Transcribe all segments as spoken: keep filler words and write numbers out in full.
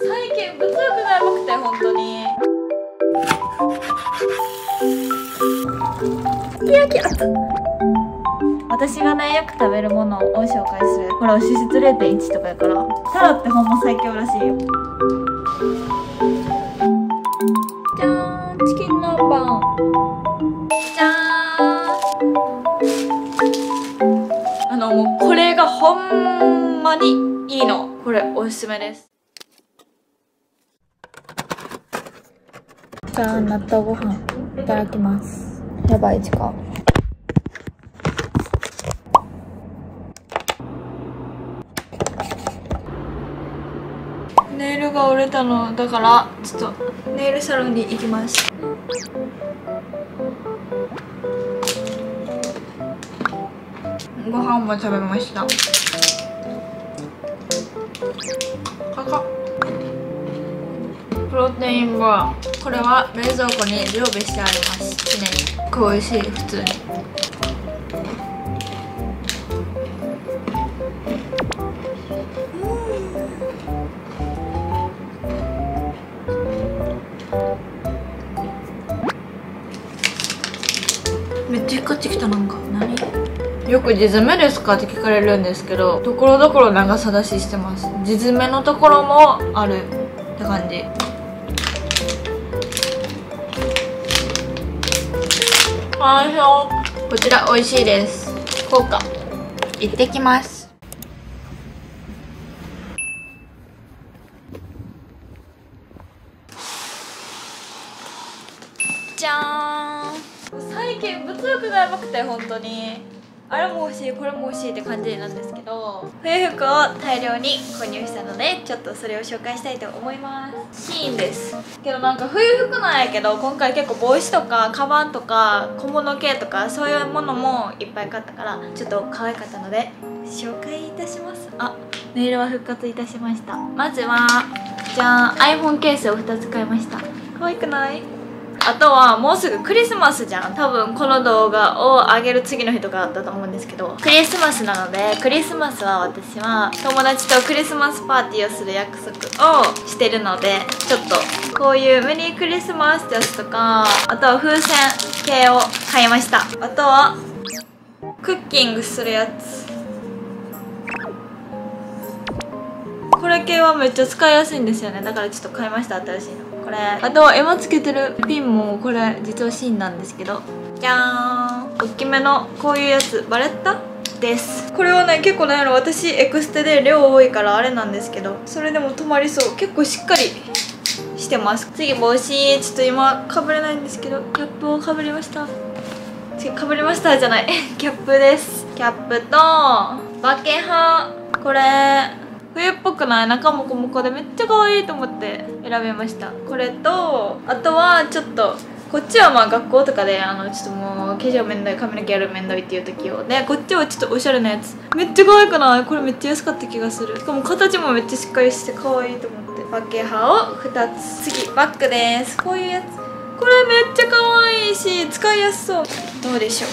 最近物欲がやばくて本当に。いやきゃ。私がねよく食べるものを紹介する。ほら脂質 れいてんいち とかやから、タラってほんま最強らしいよ。じゃーん、チキン南蛮。じゃーん。あのもうこれがほんまにいいの。これおすすめです。じゃあ納豆ご飯いただきます。やばい時間。ネイルが折れたのだからちょっとネイルサロンに行きます。ご飯も食べました。高っ。プロテインバー、これは冷蔵庫に常備してあります。常に。これ美味しい。普通にめっちゃ光ってきた。なんか何よく「地爪ですか?」って聞かれるんですけど、ところどころ長さ出ししてます。地爪のところもあるって感じ。こちら美味しいです。効果行ってきます。じゃーん。最近物欲がやばくて本当に、あれも欲しいこれも欲しいって感じなんですけど、冬服を大量に購入したのでちょっとそれを紹介したいと思います。シーンです。けどなんか冬服なんやけど、今回結構帽子とかカバンとか小物系とかそういうものもいっぱい買ったからちょっと可愛かったので紹介いたします。あ、ネイルは復活いたしました。まずはじゃあ iPhone ケースをふたつ買いました。可愛くない？あとはもうすぐクリスマスじゃん。多分この動画を上げる次の日とかだったと思うんですけど、クリスマスなので、クリスマスは私は友達とクリスマスパーティーをする約束をしてるので、ちょっとこういうメリークリスマスってやつとか、あとは風船系を買いました。あとはクッキングするやつ、これ系はめっちゃ使いやすいんですよね。だからちょっと買いました、新しいの。これ、あと今つけてるピンもこれ実はシーンなんですけど、じゃーん。おっきめのこういうやつ、バレッタです。これはね結構なんやろ、私エクステで量多いからあれなんですけど、それでも止まりそう。結構しっかりしてます。次帽子、ちょっと今かぶれないんですけどキャップをかぶりました。次かぶりましたじゃないキャップです。キャップとバケハ、これ冬っぽくない？中もこもこでめっちゃ可愛いと思って選びました。これと、あとはちょっとこっちはまあ学校とかであのちょっともう化粧めんどい、髪の毛やるめんどいっていう時用で、こっちはちょっとおしゃれなやつ。めっちゃ可愛くない？これめっちゃ安かった気がする。しかも形もめっちゃしっかりして可愛いと思って、バケハをふたつ。次バッグです。こういうやつ、これめっちゃ可愛いし使いやすそう。どうでしょう、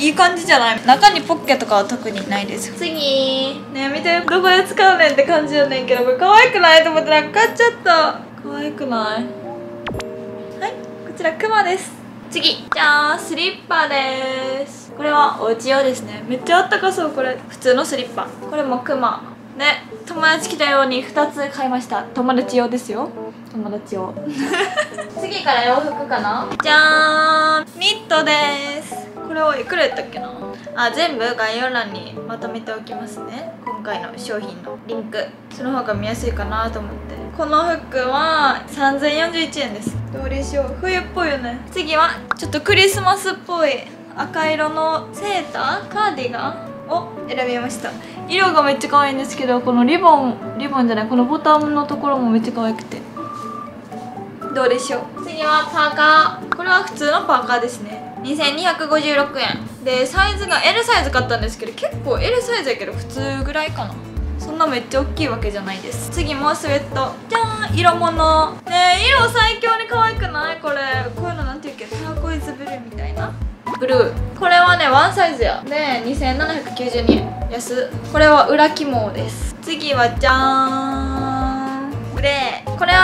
いい感じじゃない？中にポッケとかは特にないです。次ね、見て、どこで使うねんって感じやねんけど、これ可愛くないと思ってなんか買っちゃった。可愛くない？はい、こちらクマです。次じゃーん、スリッパです。これはお家用ですね。めっちゃあったかそう。これ普通のスリッパ、これもクマね。友達来たようにふたつ買いました。友達用ですよ、友達用次から洋服かな。じゃーん、ニットです。これはいくらやったっけなあ。全部概要欄にまとめておきますね、今回の商品のリンク。その方が見やすいかなと思って。この服はさんぜんよんじゅういちえんです。どうでしょう、冬っぽいよね。次はちょっとクリスマスっぽい赤色のセーター、カーディガンを選びました。色がめっちゃ可愛いんですけど、このリボン、リボンじゃない、このボタンのところもめっちゃ可愛くて。どうでしょう。次はパーカー、これは普通のパーカーですね。にせんにひゃくごじゅうろくえんで、サイズが エル サイズ買ったんですけど、結構 エル サイズやけど普通ぐらいかな。そんなめっちゃ大きいわけじゃないです。次もスウェット、じゃーん、色物ね。え、色最強に可愛くない？これこういうのなんていうっけ、ターコイズブルーみたいなブルー。これはねワンサイズやで、にせんななひゃくきゅうじゅうにえん安。これは裏起毛です。次はじゃーん、グレー。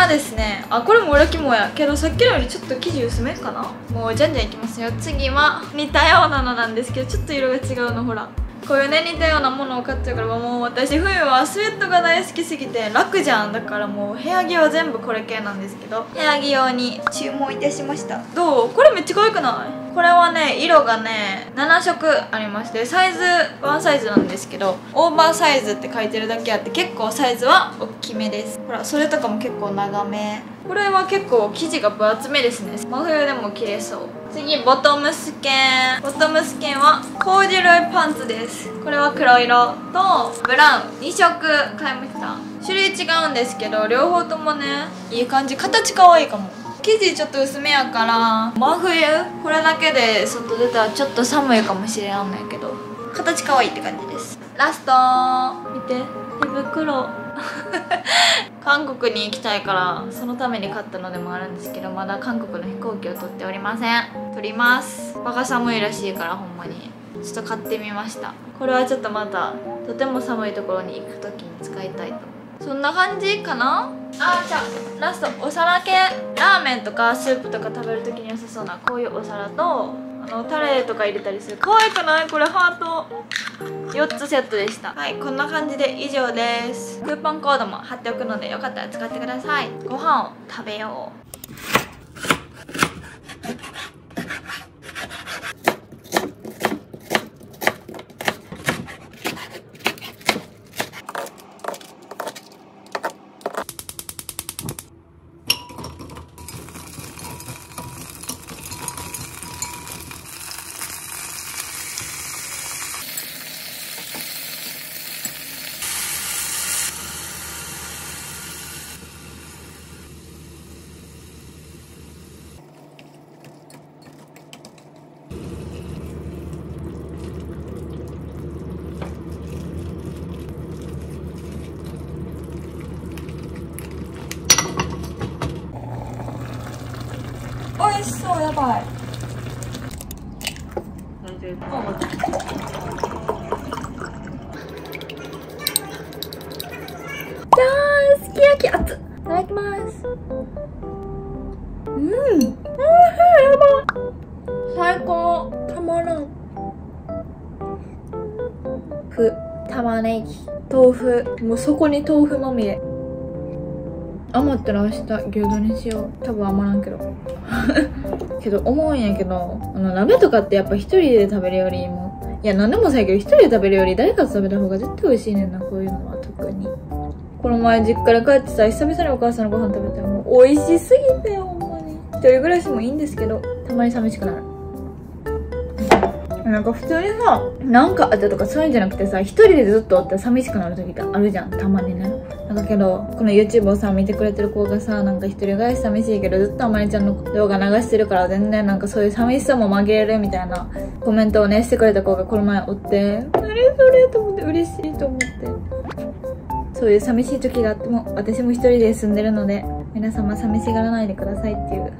はですね、あ、これも裏肝やけどさっきのよりちょっと生地薄めかな。もうじゃんじゃんいきますよ。次は似たようなのなんですけど、ちょっと色が違うの。ほらこういうね似たようなものを買っちゃうから、もう私冬はスウェットが大好きすぎて楽じゃん。だからもう部屋着は全部これ系なんですけど、部屋着用に注文いたしました。どう？これめっちゃ可愛くない？これはね、色がねななしょくありまして、サイズワンサイズなんですけど、オーバーサイズって書いてるだけあって結構サイズは大きめです。ほらそれとかも結構長め。これは結構生地が分厚めですね。真冬でも着れそう。次ボトムスケーン。ボトムスケーンはコーデュロイパンツです。これは黒色とブラウンにしょく買いました。種類違うんですけど両方ともねいい感じ。形可愛いかも。生地ちょっと薄めやから真冬これだけで外出たらちょっと寒いかもしれないんだけど、形可愛いって感じです。ラスト見て手袋韓国に行きたいからそのために買ったのでもあるんですけど、まだ韓国の飛行機を取っておりません。取ります。バカ寒いらしいからほんまにちょっと買ってみました。これはちょっとまたとても寒いところに行く時に使いたいと。そんな感じかな。あー、じゃあラストお皿系。ラーメンとかスープとか食べるときに良さそうなこういうお皿と、あのタレとか入れたりする。可愛くない？これハートよっつセットでした。はい、こんな感じで以上です。クーポンコードも貼っておくのでよかったら使ってください。ご飯を食べよう。美味しそう、やばい。じゃーん、すき焼き熱っ。いただきます。うん、おいしい、やばい。最高、たまらん。ふ、玉ねぎ、豆腐、もうそこに豆腐まみれ。余ったら明日牛丼にしよう。多分余らんけどけど思うんやけど、あの鍋とかってやっぱ一人で食べるよりも、いや何でもそうやけど一人で食べるより誰かと食べた方が絶対美味しいねんな、こういうのは。特にこの前実家に帰ってさ、久々にお母さんのご飯食べて、もう美味しすぎてほんまに。一人暮らしもいいんですけど、たまに寂しくなる。なんか普通にさ、なんかあったとかそういうんじゃなくてさ、一人でずっとおったら寂しくなる時ってあるじゃん、たまにね。だけどこの YouTube をさ見てくれてる子がさ、なんか一人暮らし寂しいけどずっとあまりちゃんの動画流してるから全然なんかそういう寂しさも紛れるみたいなコメントをねしてくれた子がこの前おって、あれそれと思って嬉しいと思って。そういう寂しい時があっても私も一人で住んでるので、皆様寂しがらないでくださいっていう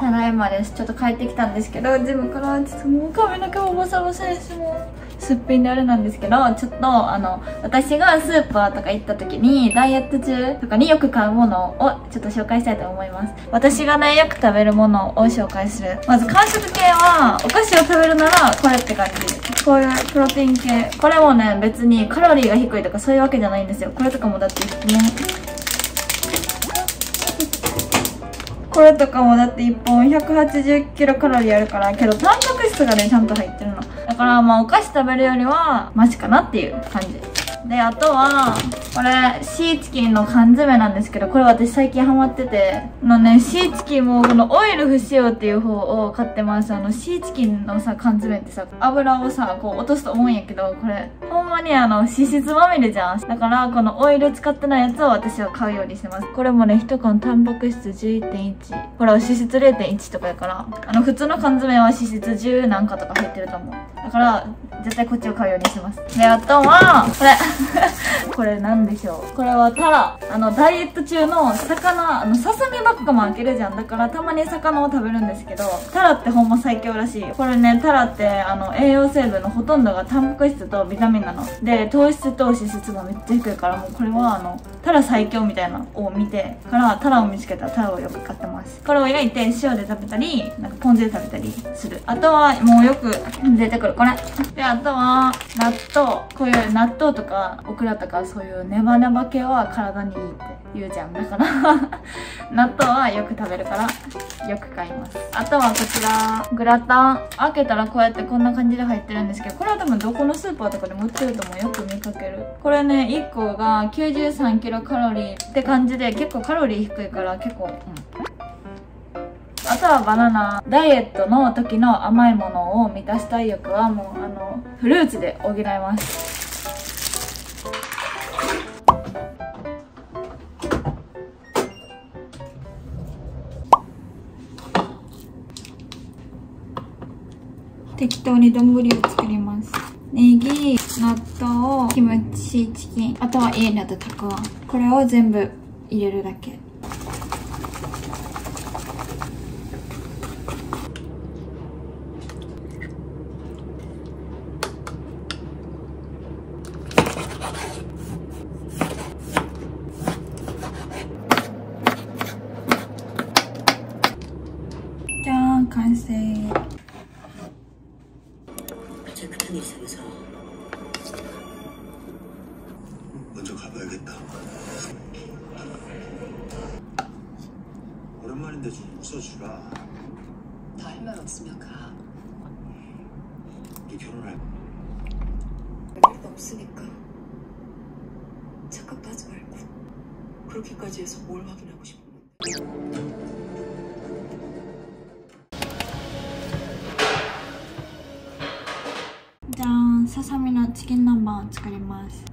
ただいまです。ちょっと帰ってきたんですけど、ジムからちょっともう髪の毛もボサボサやし、もうすっぴんであれなんですけど、ちょっとあの私がスーパーとか行った時にダイエット中とかによく買うものをちょっと紹介したいと思います。私がねよく食べるものを紹介する。まず間食系はお菓子を食べるならこれって感じ。こういうプロテイン系、これもね別にカロリーが低いとかそういうわけじゃないんですよ。これとかもだってね、これとかもだっていっぽんひゃくはちじゅっキロカロリーあるから、けどタンパク質がねちゃんと入ってるのだから、まあお菓子食べるよりはマシかなっていう感じで、あとはこれシーチキンの缶詰なんですけど、これ私最近ハマっててのね、シーチキンもこのオイル不使用っていう方を買ってます。あのシーチキンのさ缶詰ってさ油をさこう落とすと思うんやけど、これほんまにあの脂質まみれじゃん。だからこのオイル使ってないやつを私は買うようにしてます。これもねいっかんタンパク質 じゅういってんいち、 これは脂質 れいてんいち とかやから、あの普通の缶詰は脂質じゅうなんかとか入ってると思う。だから絶対こっちを買うようにしてます。で、あとはこれこれなんでしょう。これはタラ、あのダイエット中の魚、あのささみばっかも開けるじゃん。だからたまに魚を食べるんですけど、タラってほんま最強らしい。これね、タラってあの栄養成分のほとんどがタンパク質とビタミンなので、糖質と脂質がめっちゃ低いから、もうこれはあのタラ最強みたいなのを見てから、タラを見つけたらタラをよく買ってます。これを焼いて塩で食べたり、なんかポン酢で食べたりする。あとはもうよく出てくるこれで、あとは納豆。こういう納豆とかオクラとかそういうネバネバ系は体にいいって言うじゃん。だから納豆はよく食べるからよく買います。あとはこちらグラタン。開けたらこうやってこんな感じで入ってるんですけど、これは多分どこのスーパーとかでも売ってると思う。よく見かける。これね、いっこがきゅうじゅうさんキロカロリーって感じで、結構カロリー低いから結構、うん。あとはバナナ。ダイエットの時の甘いものを満たしたい欲はもうあのフルーツで補います。適当に丼を作ります。ネギ、納豆、キムチ、チキン、あとは家にあったたくあん、これを全部入れるだけ。完成。じゃーん、ささみのチキン南蛮を作ります。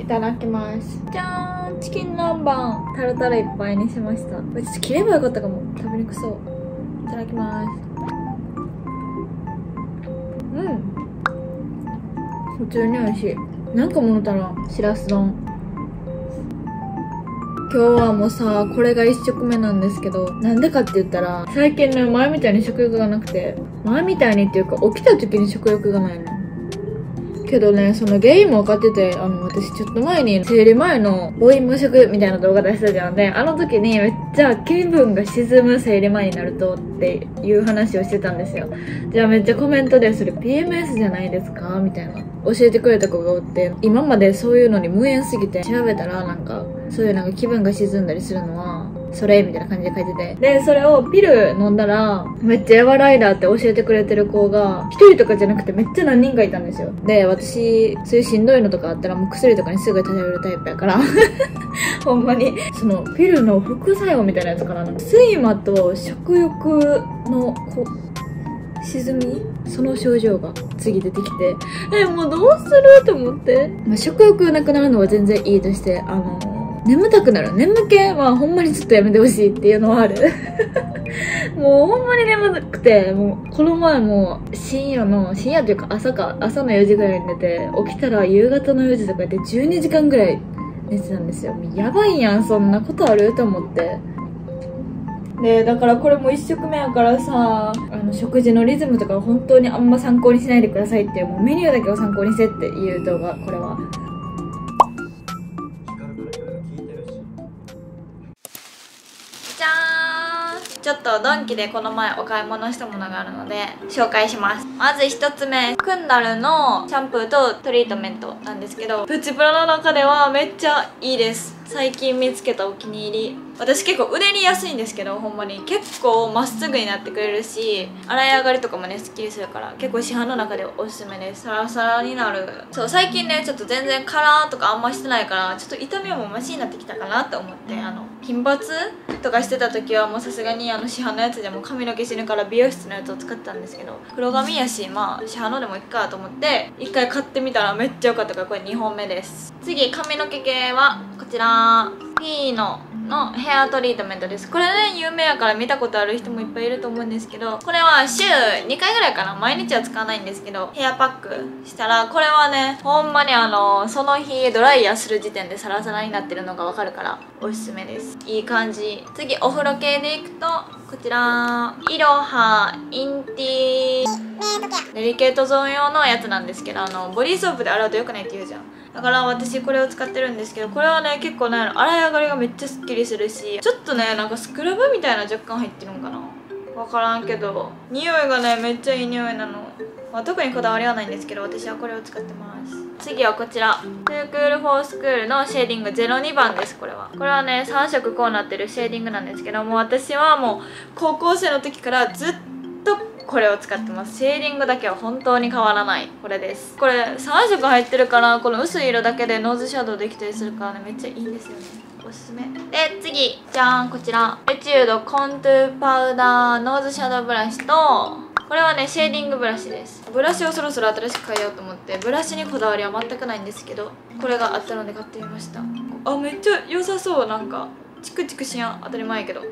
いただきます。じゃーん、チキン南蛮、タルタルいっぱいにしました。ちょっと切ればよかったかも、食べにくそう。いただきます。うん、普通に美味しい。なんかものたらしらす丼。今日はもうさ、これがいっしょくめなんですけど、なんでかって言ったら最近ね、前みたいに食欲がなくて、前みたいにっていうか起きた時に食欲がないのけどね、その原因も分かってて、あの、私ちょっと前に、生理前の暴飲無食みたいな動画出したじゃん。で、あの時にめっちゃ気分が沈む生理前になるとっていう話をしてたんですよ。じゃあめっちゃコメントで、それ ピーエムエス じゃないですかみたいな。教えてくれた子がおって、今までそういうのに無縁すぎて調べたら、なんか、そういうなんか気分が沈んだりするのは、それみたいな感じで書いてて、でそれをピル飲んだらめっちゃ和らいだって教えてくれてる子が一人とかじゃなくてめっちゃ何人かいたんですよ。で、私そういうしんどいのとかあったらもう薬とかにすぐ頼るタイプやからほんまにそのピルの副作用みたいなやつから、睡魔と食欲のこ沈み、その症状が次出てきて、えもうどうすると思って、まあ、食欲なくなるのは全然いいとして、あの眠たくなる。眠気はほんまにちょっとやめてほしいっていうのはあるもうほんまに眠くて、もうこの前も深夜の深夜というか朝か朝のよじぐらいに寝て、起きたら夕方のよじとかでじゅうにじかんぐらい出てたんですよ。やばいやん、そんなことあると思って。でだからこれも一食目やからさ、あの食事のリズムとか本当にあんま参考にしないでくださいっていう、もうメニューだけを参考にしてっていう動画。これはじゃーん、ちょっとドンキでこの前お買い物したものがあるので紹介します。まずひとつめ、クンダルのシャンプーとトリートメントなんですけど、プチプラの中ではめっちゃいいです。最近見つけたお気に入り。私結構腕に安いんですけど、ほんまに結構まっすぐになってくれるし、洗い上がりとかもねすっきりするから、結構市販の中でおすすめです。サラサラになる。そう、最近ねちょっと全然カラーとかあんましてないから、ちょっと痛みもマシになってきたかなと思って、あの金髪とかしてた時はもうさすがにあの市販のやつでも髪の毛死ぬから美容室のやつを使ってたんですけど、黒髪やしまあ市販のでもいっかと思っていっかい買ってみたらめっちゃ良かったから、これにほんめです。次、髪の毛系はこちら、フィーノのヘアトリートメントです。これね有名やから見たことある人もいっぱいいると思うんですけど、これは週にかいぐらいかな、毎日は使わないんですけどヘアパックしたら、これはねほんまにあのその日ドライヤーする時点でサラサラになってるのがわかるからおすすめです。いい感じ。次、お風呂系でいくとこちら、イロハインティーデリケートゾーン用のやつなんですけど、あのボディーソープで洗うと良くないって言うじゃん。だから私これを使ってるんですけど、これはね結構ね洗い上がりがめっちゃすっきりするし、ちょっとねなんかスクラブみたいな若干入ってるんかな、分からんけど匂いがねめっちゃいい匂いなの。まあ、特にこだわりはないんですけど私はこれを使ってます。次はこちら、トゥークールフォースクールのシェーディングゼロにばんです。これはこれはねさんしょくこうなってるシェーディングなんですけども、私はもう高校生の時からずっとこれを使ってます。シェーディングだけは本当に変わらない、これです。これさんしょく入ってるから、この薄い色だけでノーズシャドウできたりするからねめっちゃいいんですよね、おすすめ。で次、じゃーん、こちらエチュードコントゥーパウダーノーズシャドウブラシと、これはねシェーディングブラシです。ブラシをそろそろ新しく変えようと思って、ブラシにこだわりは全くないんですけど、これがあったので買ってみました。あ、めっちゃ良さそう。なんかチクチクしやん、当たり前やけど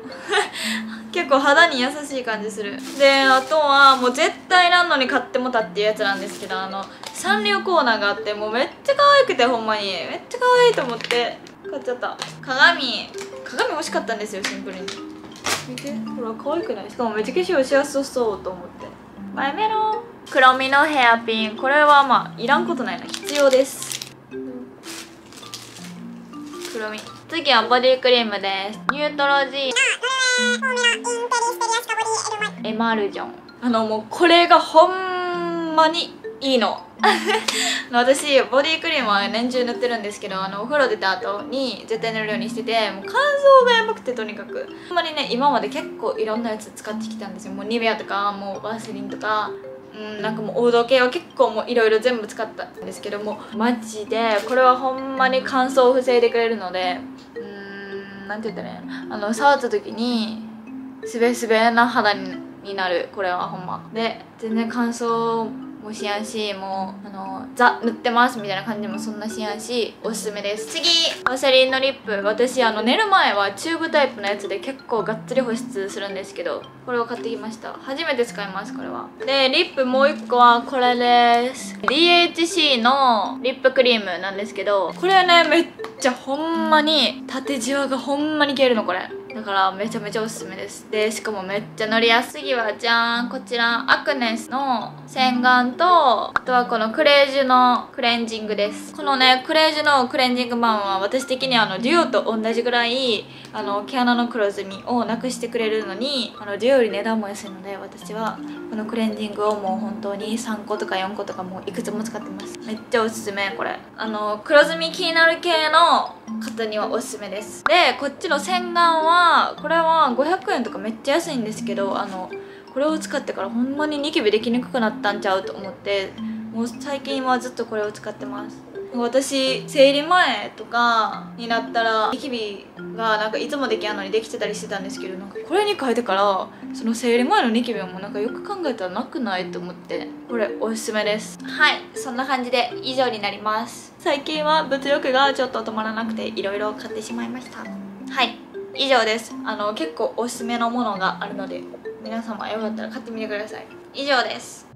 結構肌に優しい感じする。であとはもう絶対ランドに買ってもたっていうやつなんですけど、あのサンリオコーナーがあって、もうめっちゃ可愛くて、ほんまにめっちゃ可愛いと思って買っちゃった。鏡鏡欲しかったんですよ、シンプルに。見てほら可愛くない？しかもめっちゃ化粧しやすそうと思って。バイメロン黒みのヘアピン、これはまあいらんことないな、必要です、黒み。次はボディクリームです。ニュートロジーエマルジョン、あのもうこれがほんまにいいの私ボディクリームは年中塗ってるんですけど、あのお風呂出た後に絶対塗るようにしてて、もう乾燥がやばくて、とにかくあんまりね今まで結構いろんなやつ使ってきたんですよ。もうニベアとかもうワセリンとか、うん、なんかもう王道系は結構もういろいろ全部使ったんですけども、マジでこれはほんまに乾燥を防いでくれるので、うーん、なんて言ったらいいの、あの触った時にすべすべな肌になる、これはほんまで全然乾燥もうしやんし、もうあのザ塗ってますみたいな感じもそんなしやんし、おすすめです。次、ワセリンのリップ。私あの寝る前はチューブタイプのやつで結構がっつり保湿するんですけど、これを買ってきました。初めて使います、これは。でリップもういっこはこれです。 ディーエイチシー のリップクリームなんですけど、これねめっちゃほんまに縦じわがほんまに消えるの、これだからめちゃめちゃおすすめです。でしかもめっちゃ塗りやすい。次はじゃーん、こちらアクネスの洗顔と、あとはこのクレイジュのクレンジングです。このねクレイジュのクレンジング版は私的にあのデュオと同じぐらいあの毛穴の黒ずみをなくしてくれるのに、あのデュオより値段も安いので、私はこのクレンジングをもう本当にさんことかよんこととかもういくつも使ってます。めっちゃおすすめ、これあの黒ずみ気になる系の方にはおすすめです。でこっちの洗顔はこれはごひゃくえんとかめっちゃ安いんですけど、あのこれを使ってからほんまにニキビできにくくなったんちゃうと思って、もう最近はずっとこれを使ってます。私生理前とかになったらニキビがなんかいつもできやんのにできてたりしてたんですけど、なんかこれに変えてからその生理前のニキビもなんかよく考えたらなくないと思って、これおすすめです。はい、そんな感じで以上になります。最近は物欲がちょっと止まらなくていろいろ買ってしまいました。はい、以上です。あの結構おすすめのものがあるので皆様よかったら買ってみてください。以上です。